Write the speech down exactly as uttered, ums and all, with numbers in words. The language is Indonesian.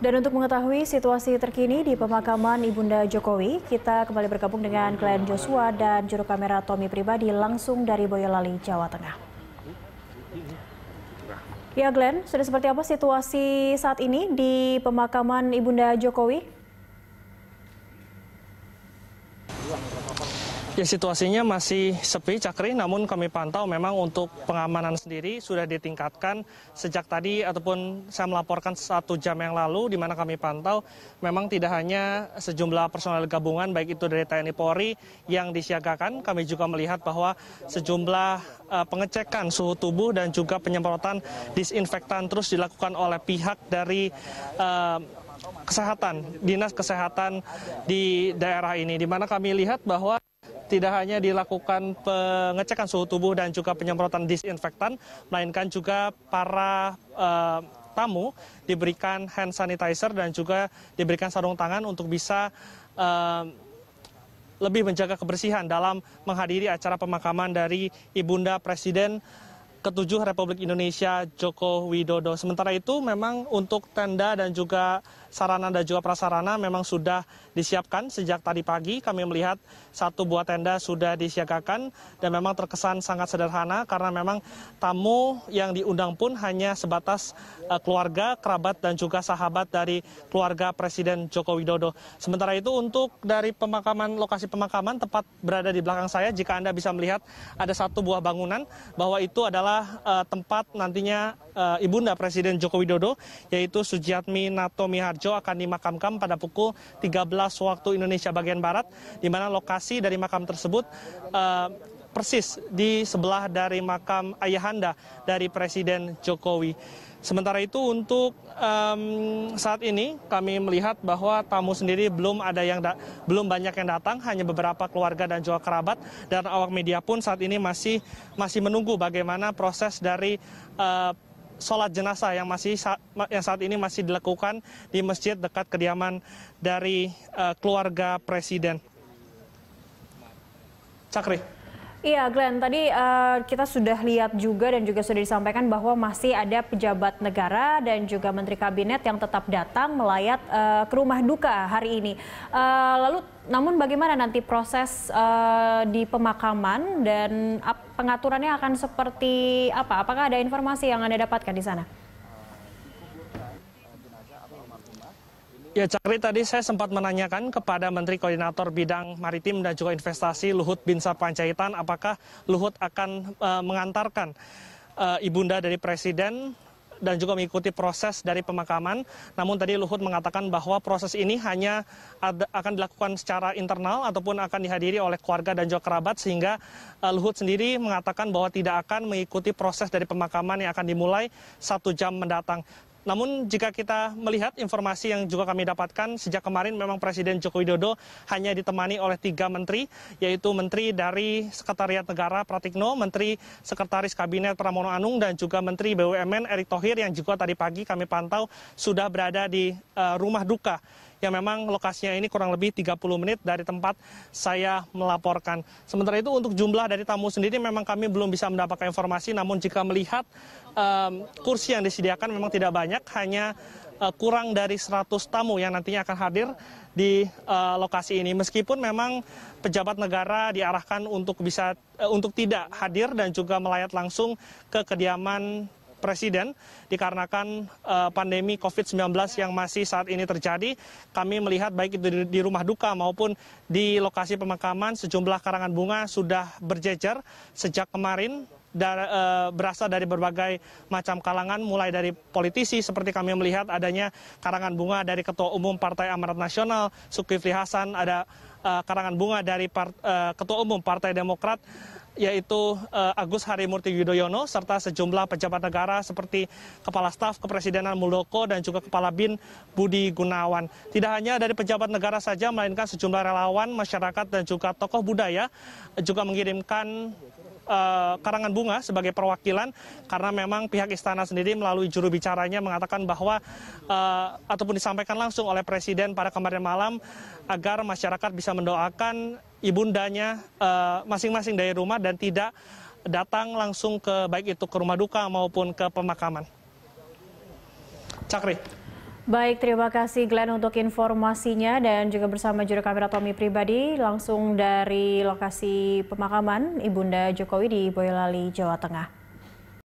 Dan untuk mengetahui situasi terkini di pemakaman Ibunda Jokowi, kita kembali bergabung dengan Glenn Joshua dan juru kamera Tommy Pribadi langsung dari Boyolali, Jawa Tengah. Ya Glenn, sudah seperti apa situasi saat ini di pemakaman Ibunda Jokowi? Ya, situasinya masih sepi, Cakri, namun kami pantau memang untuk pengamanan sendiri sudah ditingkatkan sejak tadi ataupun saya melaporkan satu jam yang lalu, di mana kami pantau memang tidak hanya sejumlah personel gabungan baik itu dari T N I Polri yang disiagakan, kami juga melihat bahwa sejumlah uh, pengecekan suhu tubuh dan juga penyemprotan disinfektan terus dilakukan oleh pihak dari uh, kesehatan, dinas kesehatan di daerah ini, di mana kami lihat bahwa tidak hanya dilakukan pengecekan suhu tubuh dan juga penyemprotan disinfektan, melainkan juga para uh, tamu diberikan hand sanitizer dan juga diberikan sarung tangan untuk bisa uh, lebih menjaga kebersihan dalam menghadiri acara pemakaman dari Ibunda Presiden ketujuh Republik Indonesia Joko Widodo. Sementara itu memang untuk tenda dan juga sarana dan juga prasarana memang sudah disiapkan sejak tadi pagi. Kami melihat satu buah tenda sudah disiagakan dan memang terkesan sangat sederhana karena memang tamu yang diundang pun hanya sebatas keluarga, kerabat dan juga sahabat dari keluarga Presiden Joko Widodo. Sementara itu untuk dari pemakaman, lokasi pemakaman tepat berada di belakang saya, jika Anda bisa melihat ada satu buah bangunan bahwa itu adalah tempat nantinya uh, Ibunda Presiden Joko Widodo yaitu Sudjiatmi Notomihardjo akan dimakamkan pada pukul tiga belas waktu Indonesia bagian Barat, di mana lokasi dari makam tersebut uh, persis di sebelah dari makam ayahanda dari Presiden Jokowi. Sementara itu untuk um, saat ini kami melihat bahwa tamu sendiri belum ada yang belum banyak yang datang, hanya beberapa keluarga dan juga kerabat, dan awak media pun saat ini masih masih menunggu bagaimana proses dari uh, sholat jenazah yang masih yang saat ini masih dilakukan di masjid dekat kediaman dari uh, keluarga Presiden. Cakri. Iya Glenn, tadi uh, kita sudah lihat juga dan juga sudah disampaikan bahwa masih ada pejabat negara dan juga menteri kabinet yang tetap datang melayat uh, ke rumah duka hari ini. Uh, lalu, namun bagaimana nanti proses uh, di pemakaman dan pengaturannya akan seperti apa? Apakah ada informasi yang Anda dapatkan di sana? Ya Cakri, tadi saya sempat menanyakan kepada Menteri Koordinator Bidang Maritim dan juga Investasi Luhut Binsar Panjaitan apakah Luhut akan uh, mengantarkan uh, Ibunda dari Presiden dan juga mengikuti proses dari pemakaman. Namun tadi Luhut mengatakan bahwa proses ini hanya ada, akan dilakukan secara internal ataupun akan dihadiri oleh keluarga dan juga kerabat, sehingga uh, Luhut sendiri mengatakan bahwa tidak akan mengikuti proses dari pemakaman yang akan dimulai satu jam mendatang. Namun jika kita melihat informasi yang juga kami dapatkan, sejak kemarin memang Presiden Joko Widodo hanya ditemani oleh tiga menteri, yaitu Menteri dari Sekretariat Negara Pratikno, Menteri Sekretaris Kabinet Pramono Anung, dan juga Menteri B U M N Erick Thohir yang juga tadi pagi kami pantau sudah berada di uh, rumah duka yang memang lokasinya ini kurang lebih tiga puluh menit dari tempat saya melaporkan. Sementara itu untuk jumlah dari tamu sendiri memang kami belum bisa mendapatkan informasi, namun jika melihat um, kursi yang disediakan memang tidak banyak, hanya uh, kurang dari seratus tamu yang nantinya akan hadir di uh, lokasi ini. Meskipun memang pejabat negara diarahkan untuk bisa uh, untuk tidak hadir dan juga melayat langsung ke kediaman Presiden, dikarenakan uh, pandemi covid sembilan belas yang masih saat ini terjadi, kami melihat baik itu di, di rumah duka maupun di lokasi pemakaman sejumlah karangan bunga sudah berjejer sejak kemarin. Dar, e, berasal dari berbagai macam kalangan, mulai dari politisi seperti kami melihat adanya karangan bunga dari Ketua Umum Partai Amanat Nasional Zulkifli Hasan, ada e, karangan bunga dari part, e, Ketua Umum Partai Demokrat yaitu e, Agus Harimurti Yudhoyono, serta sejumlah pejabat negara seperti Kepala Staf Kepresidenan Muldoko dan juga Kepala B I N Budi Gunawan. Tidak hanya dari pejabat negara saja, melainkan sejumlah relawan, masyarakat dan juga tokoh budaya juga mengirimkan karangan bunga sebagai perwakilan, karena memang pihak istana sendiri melalui juru bicaranya mengatakan bahwa uh, ataupun disampaikan langsung oleh Presiden pada kemarin malam agar masyarakat bisa mendoakan ibundanya masing-masing uh, dari rumah dan tidak datang langsung ke baik itu ke rumah duka maupun ke pemakaman. Cakri. Baik, terima kasih Glenn untuk informasinya dan juga bersama juru kamera Tommy Pribadi langsung dari lokasi pemakaman Ibunda Jokowi di Boyolali, Jawa Tengah.